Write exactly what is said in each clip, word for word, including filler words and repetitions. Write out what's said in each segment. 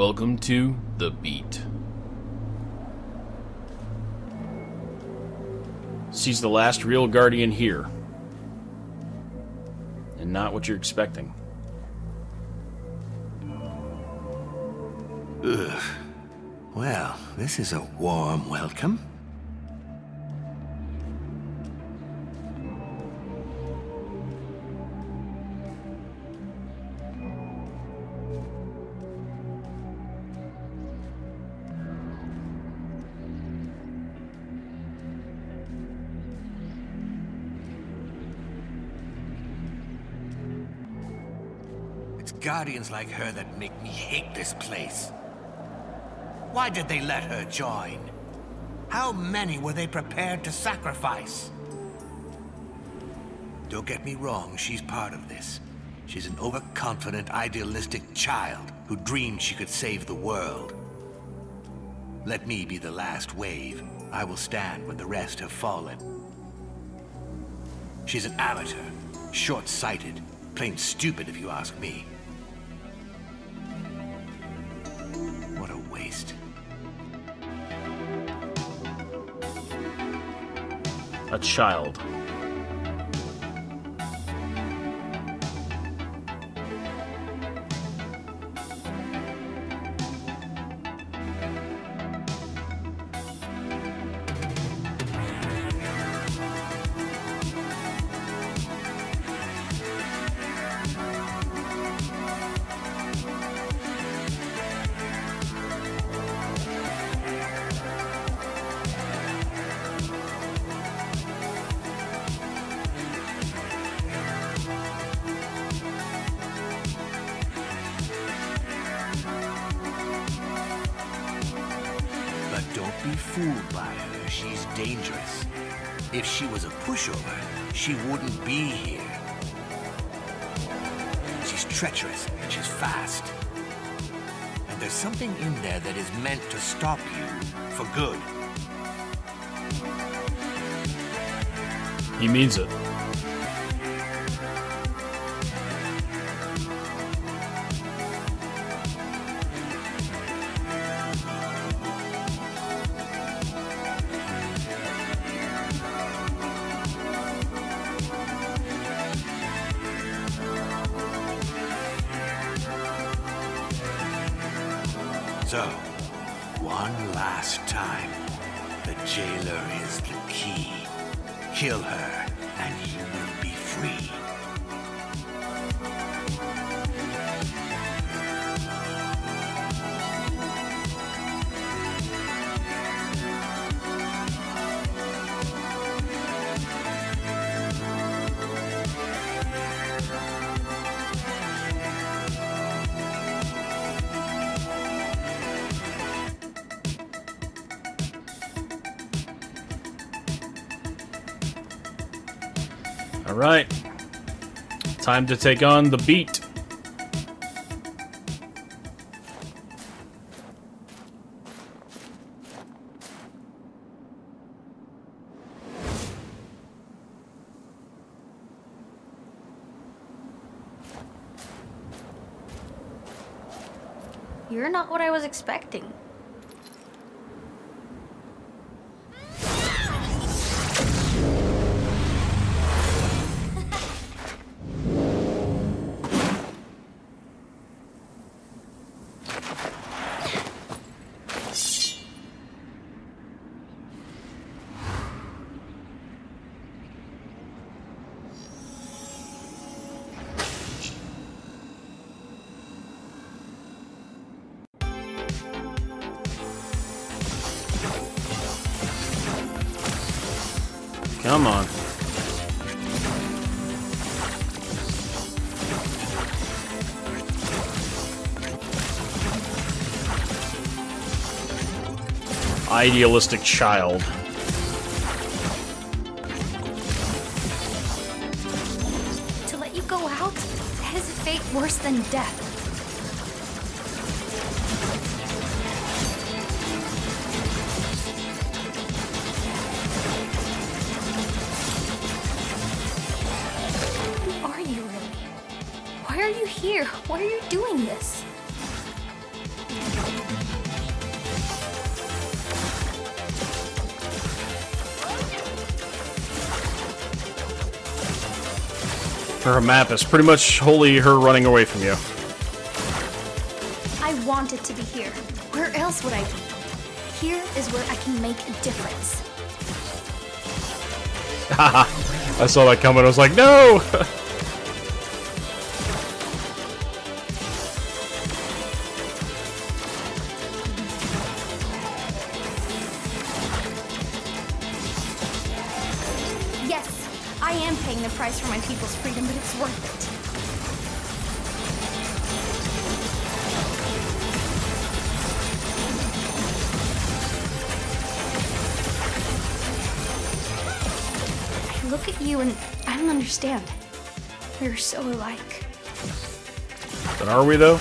Welcome to The Beat. She's the last real guardian here. And not what you're expecting. Ugh. Well, this is a warm welcome. Guardians like her that make me hate this place. Why did they let her join? How many were they prepared to sacrifice? Don't get me wrong, she's part of this. She's an overconfident, idealistic child who dreamed she could save the world. Let me be the last wave. I will stand when the rest have fallen. She's an amateur, short-sighted, plain stupid if you ask me. A child. Be fooled by her, she's dangerous. If she was a pushover, she wouldn't be here. She's treacherous, and she's fast. And there's something in there that is meant to stop you for good. He means it. So, one last time, the jailer is the key. Kill her, and you will be free. All right, time to take on The Beat. You're not what I was expecting. Come on. Idealistic child. To let you go out, that is a fate worse than death. Why are you here? Why are you doing this? Her map is pretty much wholly her running away from you. I wanted to be here. Where else would I be? Here is where I can make a difference. Haha, I saw that coming. I was like, no! For my people's freedom, but it's worth it. I look at you and I don't understand. We're so alike. But are we though?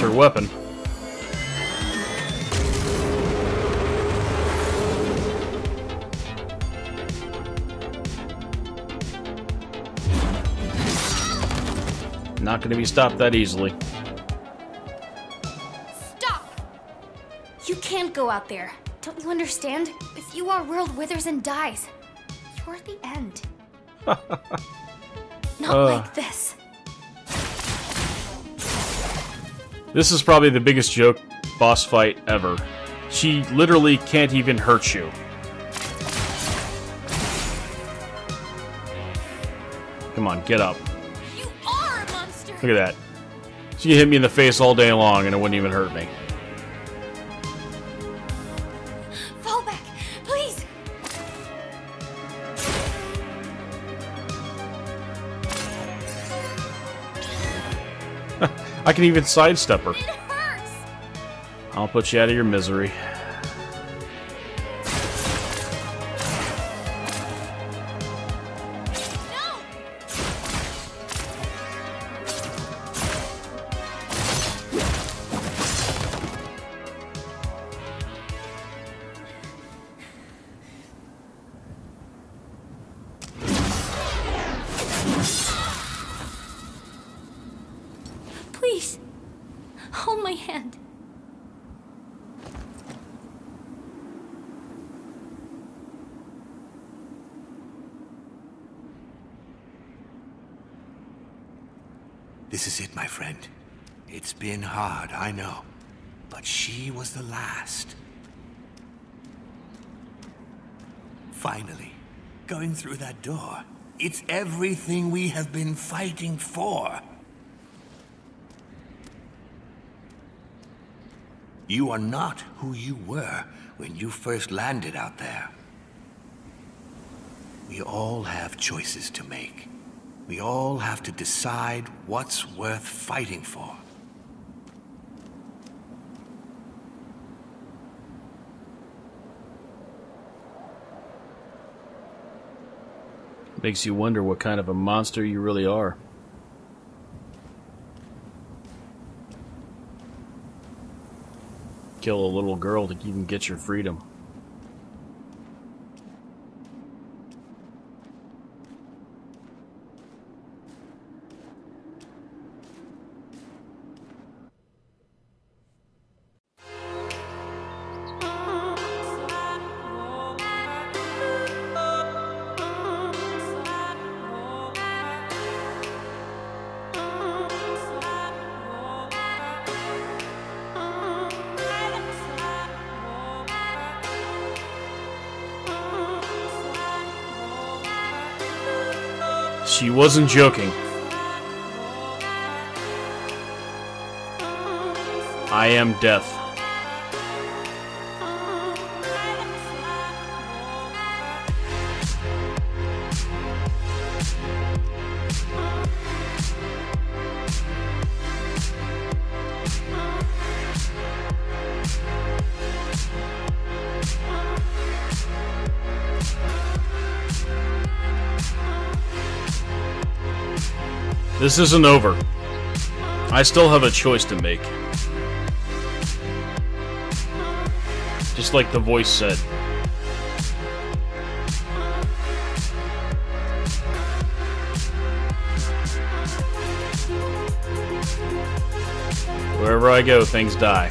Her weapon. Not going to be stopped that easily. Stop! You can't go out there. Don't you understand? If you are, world withers and dies. You're the end. Not uh. like this. This is probably the biggest joke boss fight ever. She literally can't even hurt you. Come on, get up. You are a monster. Look at that. She can hit me in the face all day long and it wouldn't even hurt me. Fall back, please. I can even sidestep her. It hurts. I'll put you out of your misery. Please, hold my hand. This is it, my friend. It's been hard, I know. But she was the last. Finally, going through that door. It's everything we have been fighting for. You are not who you were when you first landed out there. We all have choices to make. We all have to decide what's worth fighting for. Makes you wonder what kind of a monster you really are. Kill a little girl to even get your freedom. She wasn't joking. I am death. This isn't over. I still have a choice to make. Just like the voice said. Wherever I go, things die.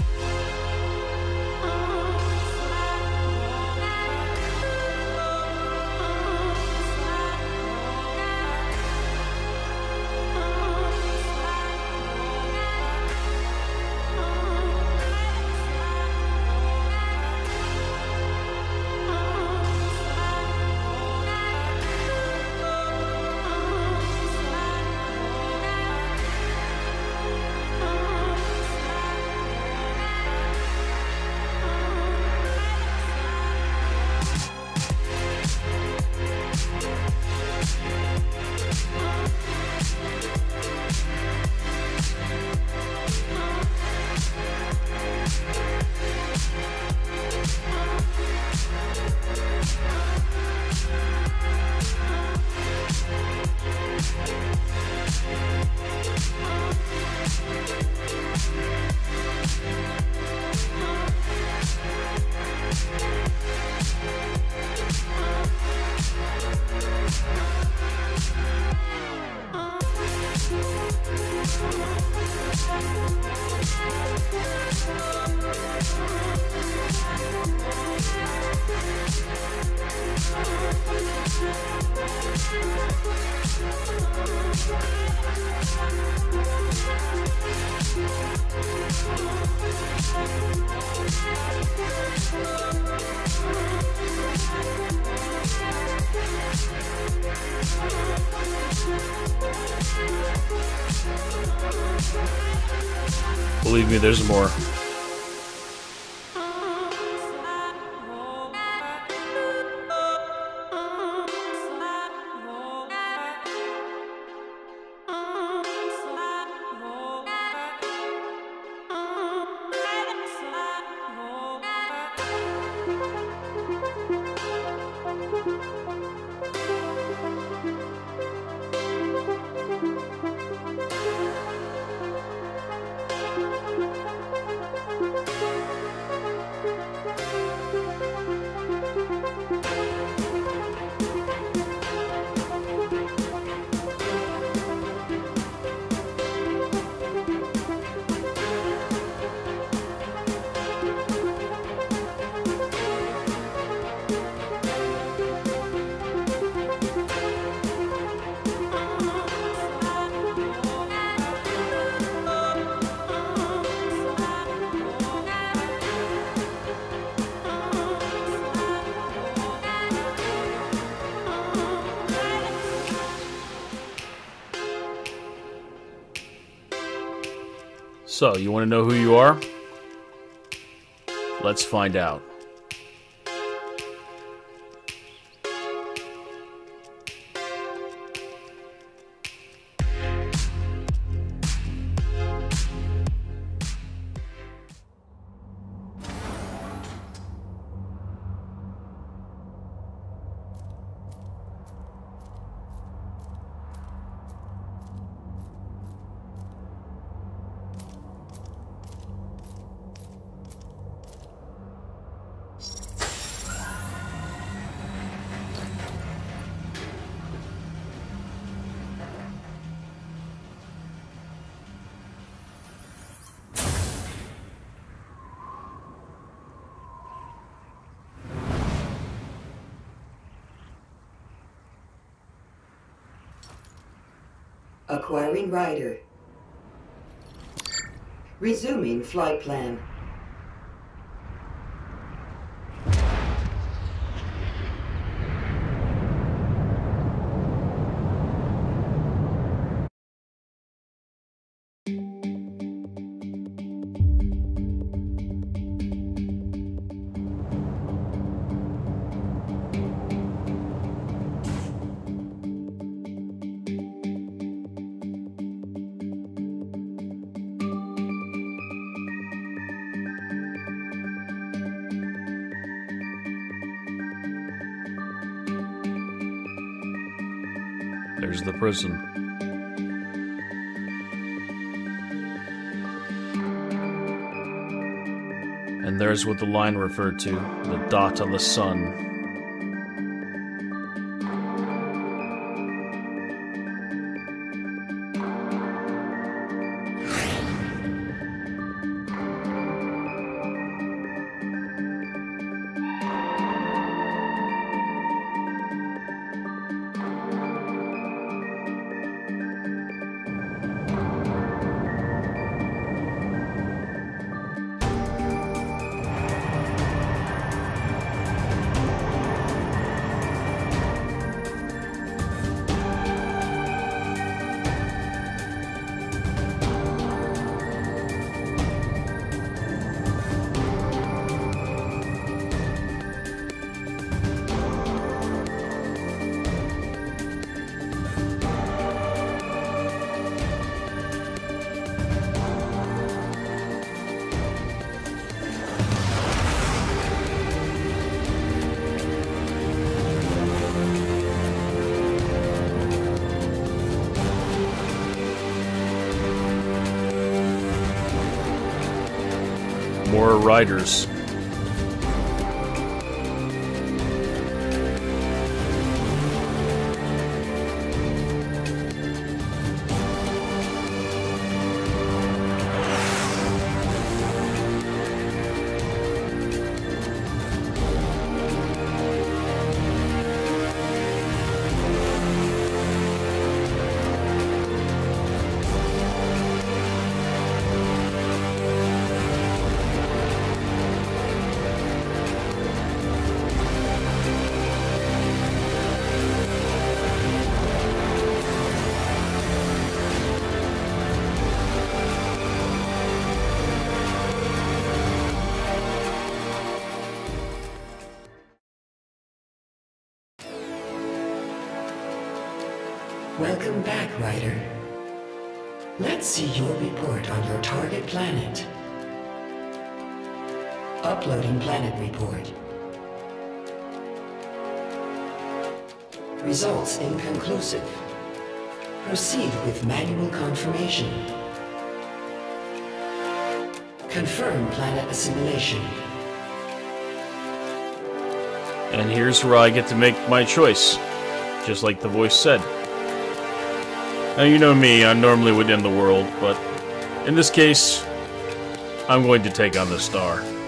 Believe me, there's more. So, you want to know who you are? Let's find out. Acquiring rider. Resuming flight plan. There's the prison. And there's what the line referred to, the dot on the sun. More riders. Welcome back, Ryder. Let's see your report on your target planet. Uploading planet report. Results inconclusive. Proceed with manual confirmation. Confirm planet assimilation. And here's where I get to make my choice, just like the voice said. Now, you know me, I normally would end the world, but in this case, I'm going to take on the star.